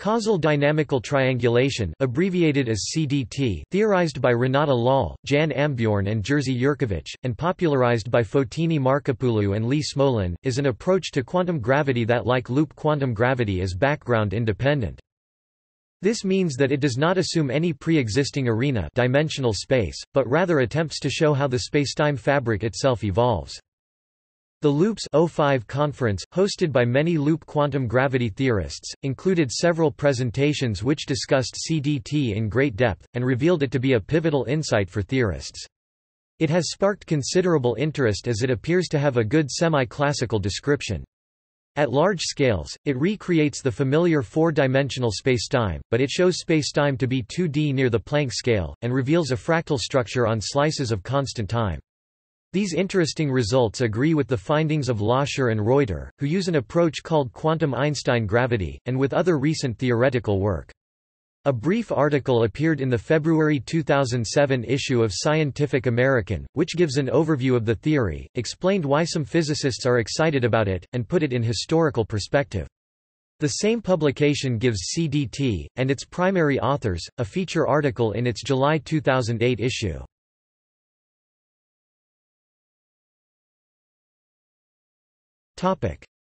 Causal dynamical triangulation, abbreviated as CDT, theorized by Renate Loll, Jan Ambjørn and Jerzy Jurkiewicz, and popularized by Fotini Markopoulou and Lee Smolin, is an approach to quantum gravity that, like loop quantum gravity, is background independent. This means that it does not assume any pre-existing arena, dimensional space, but rather attempts to show how the spacetime fabric itself evolves. The Loops '05 conference, hosted by many loop quantum gravity theorists, included several presentations which discussed CDT in great depth, and revealed it to be a pivotal insight for theorists. It has sparked considerable interest as it appears to have a good semi-classical description. At large scales, it recreates the familiar four-dimensional spacetime, but it shows spacetime to be 2D near the Planck scale, and reveals a fractal structure on slices of constant time. These interesting results agree with the findings of Loscher and Reuter, who use an approach called quantum Einstein gravity, and with other recent theoretical work. A brief article appeared in the February 2007 issue of Scientific American, which gives an overview of the theory, explained why some physicists are excited about it, and put it in historical perspective. The same publication gives CDT, and its primary authors, a feature article in its July 2008 issue.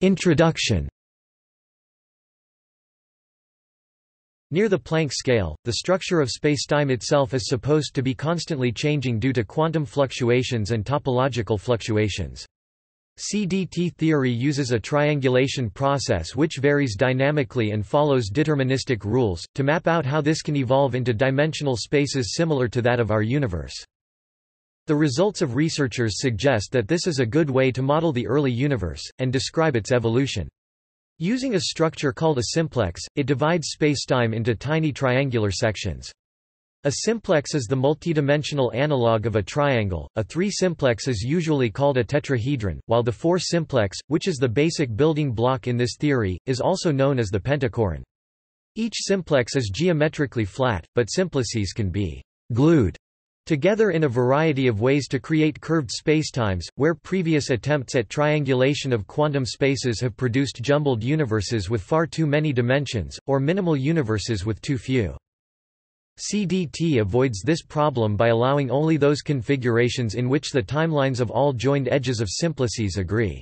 Introduction. Near the Planck scale, the structure of spacetime itself is supposed to be constantly changing due to quantum fluctuations and topological fluctuations. CDT theory uses a triangulation process which varies dynamically and follows deterministic rules, to map out how this can evolve into dimensional spaces similar to that of our universe. The results of researchers suggest that this is a good way to model the early universe, and describe its evolution. Using a structure called a simplex, it divides spacetime into tiny triangular sections. A simplex is the multidimensional analog of a triangle, a three-simplex is usually called a tetrahedron, while the four-simplex, which is the basic building block in this theory, is also known as the pentachoron. Each simplex is geometrically flat, but simplices can be glued together in a variety of ways to create curved spacetimes, where previous attempts at triangulation of quantum spaces have produced jumbled universes with far too many dimensions, or minimal universes with too few. CDT avoids this problem by allowing only those configurations in which the timelines of all joined edges of simplices agree.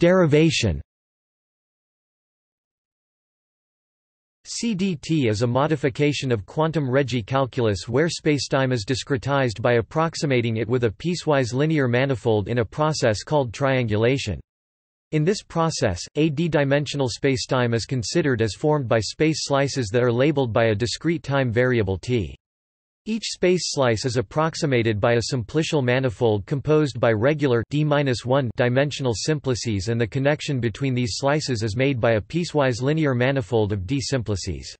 Derivation. CDT is a modification of quantum Regge calculus where spacetime is discretized by approximating it with a piecewise linear manifold in a process called triangulation. In this process, a d-dimensional spacetime is considered as formed by space slices that are labeled by a discrete time variable t. Each space slice is approximated by a simplicial manifold composed by regular d-1-dimensional simplices, and the connection between these slices is made by a piecewise linear manifold of d-simplices.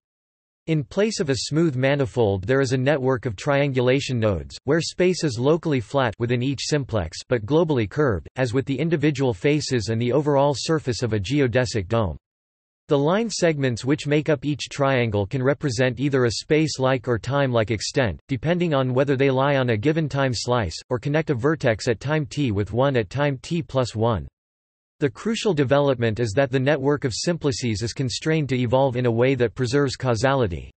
In place of a smooth manifold, there is a network of triangulation nodes, where space is locally flat within each simplex but globally curved, as with the individual faces and the overall surface of a geodesic dome. The line segments which make up each triangle can represent either a space-like or time-like extent, depending on whether they lie on a given time slice, or connect a vertex at time t with one at time t+1. The crucial development is that the network of simplices is constrained to evolve in a way that preserves causality.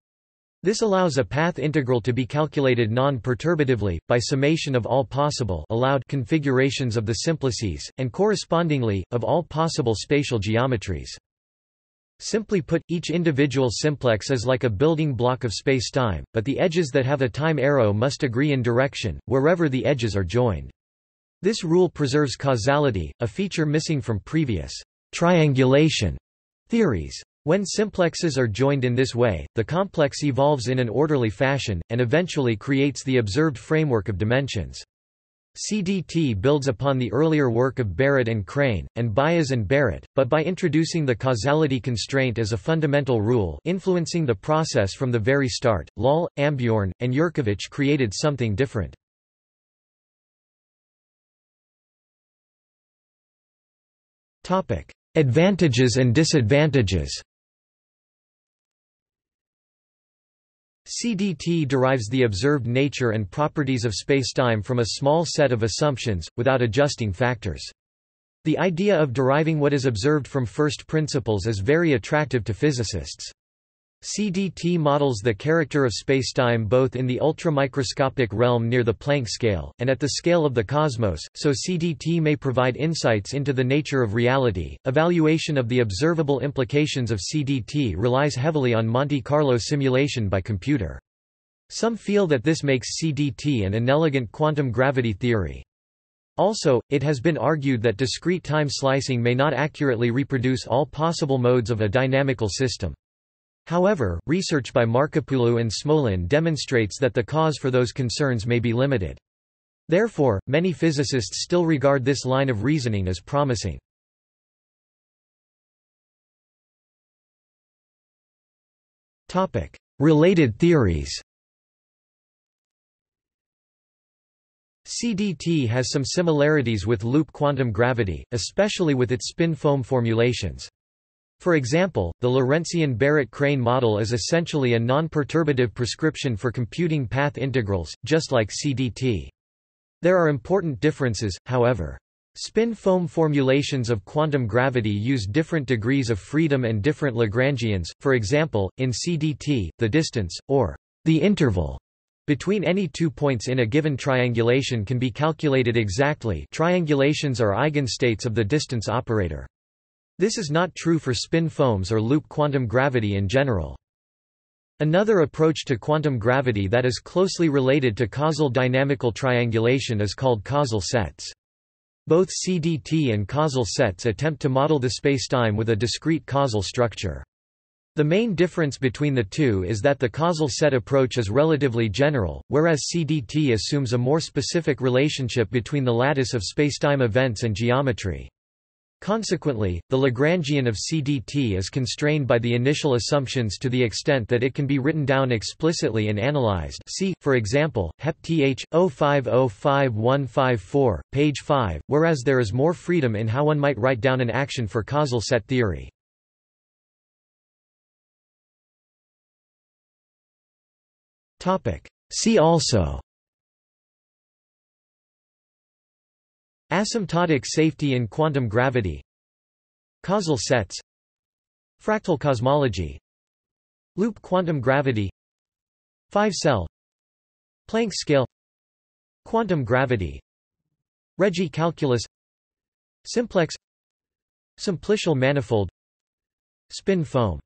This allows a path integral to be calculated non-perturbatively, by summation of all possible allowed configurations of the simplices, and correspondingly, of all possible spatial geometries. Simply put, each individual simplex is like a building block of spacetime, but the edges that have a time arrow must agree in direction, wherever the edges are joined. This rule preserves causality, a feature missing from previous triangulation theories. When simplexes are joined in this way, the complex evolves in an orderly fashion, and eventually creates the observed framework of dimensions. CDT builds upon the earlier work of Barrett and Crane, and Baez and Barrett, but by introducing the causality constraint as a fundamental rule influencing the process from the very start, Loll, Ambjørn, and Jurkiewicz created something different. Advantages and disadvantages. CDT derives the observed nature and properties of spacetime from a small set of assumptions, without adjusting factors. The idea of deriving what is observed from first principles is very attractive to physicists. CDT models the character of spacetime both in the ultramicroscopic realm near the Planck scale, and at the scale of the cosmos, so CDT may provide insights into the nature of reality. Evaluation of the observable implications of CDT relies heavily on Monte Carlo simulation by computer. Some feel that this makes CDT an inelegant quantum gravity theory. Also, it has been argued that discrete time slicing may not accurately reproduce all possible modes of a dynamical system. However, research by Markopoulou and Smolin demonstrates that the cause for those concerns may be limited. Therefore, many physicists still regard this line of reasoning as promising. Topic: Related theories. CDT has some similarities with loop quantum gravity, especially with its spin-foam formulations. For example, the Lorentzian-Barrett-Crane model is essentially a non-perturbative prescription for computing path integrals, just like CDT. There are important differences, however. Spin-foam formulations of quantum gravity use different degrees of freedom and different Lagrangians. For example, in CDT, the distance, or the interval, between any 2 points in a given triangulation can be calculated exactly. Triangulations are eigenstates of the distance operator. This is not true for spin foams or loop quantum gravity in general. Another approach to quantum gravity that is closely related to causal dynamical triangulation is called causal sets. Both CDT and causal sets attempt to model the spacetime with a discrete causal structure. The main difference between the two is that the causal set approach is relatively general, whereas CDT assumes a more specific relationship between the lattice of spacetime events and geometry. Consequently, the Lagrangian of CDT is constrained by the initial assumptions to the extent that it can be written down explicitly and analyzed. See, for example, hep-th/0505154, page 5, whereas there is more freedom in how one might write down an action for causal set theory. Topic: See also Asymptotic safety in quantum gravity, causal sets, fractal cosmology, loop quantum gravity, 5-cell, Planck scale, quantum gravity, Regge calculus, simplex, simplicial manifold, spin foam.